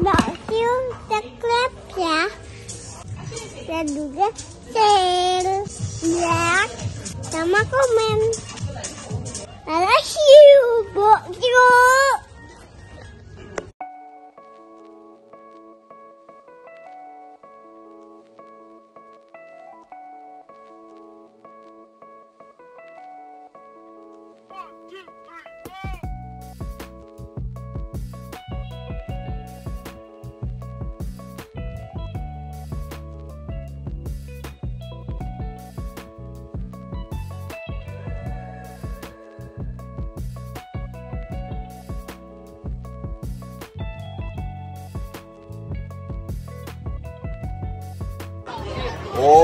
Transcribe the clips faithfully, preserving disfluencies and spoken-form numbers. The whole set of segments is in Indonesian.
baju coklat ya, dan juga share, like, sama komen. I love you, Bokju.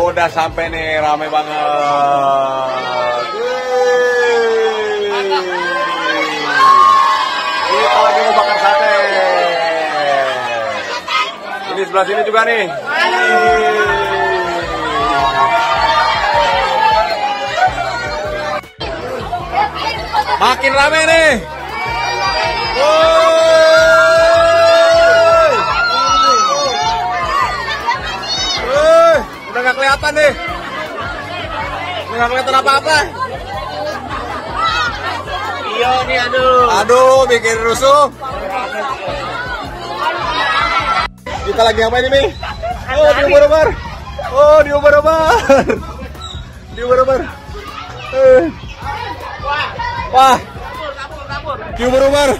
Udah sampai nih, rame banget. Kita lagi mau bakar sate. Ini sebelah sini juga nih. Makin rame nih. Nggak kelihatan deh, nggak kelihatan apa-apa. Iya nih, aduh, aduh, bikin rusuh. Kita lagi ngapain ini, Mi? Oh, diuber-uber, oh diuber-uber, diuber-uber. Eh. Wah, diuber-uber.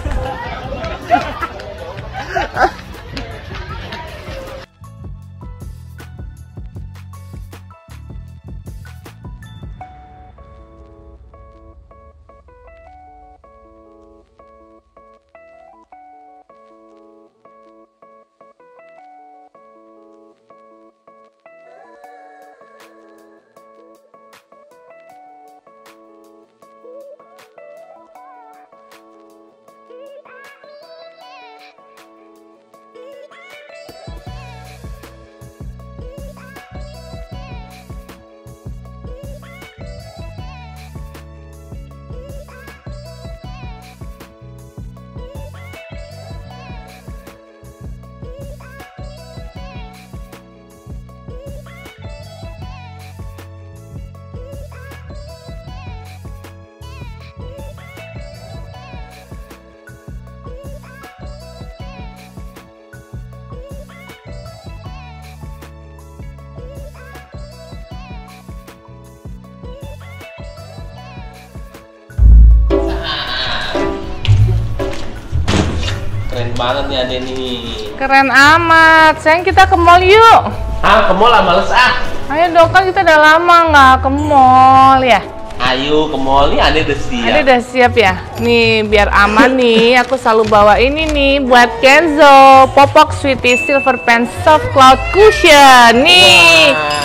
Keren banget nih Ade nih. Keren amat. Sayang, kita ke mall yuk. Ah, ke mall lah, males ah. Ayo dong, kan kita udah lama nggak ke mall ya. Ayo ke mall nih, Ade udah siap. Ade udah siap ya. Nih biar aman nih, aku selalu bawa ini nih buat Kenzo. Popok Sweety Silver Pen Soft Cloud Cushion nih. Wow.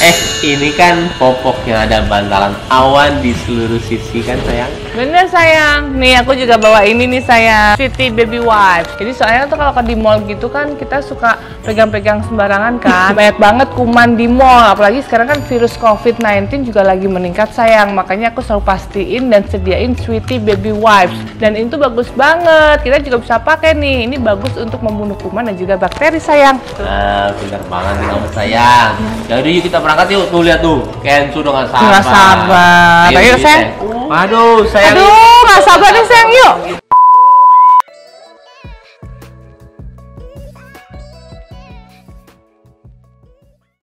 Eh, ini kan popok yang ada bantalan awan di seluruh sisi kan sayang. Bener sayang, nih aku juga bawa ini nih sayang, Sweety Baby Wipes. Jadi soalnya tuh kalau di mall gitu kan kita suka pegang-pegang sembarangan kan. Banyak banget kuman di mall, apalagi sekarang kan virus COVID nineteen juga lagi meningkat sayang. Makanya aku selalu pastiin dan sediain Sweety Baby Wipes. Dan itu bagus banget, kita juga bisa pakai nih. Ini bagus untuk membunuh kuman dan juga bakteri sayang. Nah, bener banget nih kamu sayang. Jadi yuk kita berangkat yuk, tuh lihat tuh, Kenzo udah gak sabar. Gak sabar, ayo sayang. Aduh, sayang. Aduh, nggak sabar nih sayang, yuk.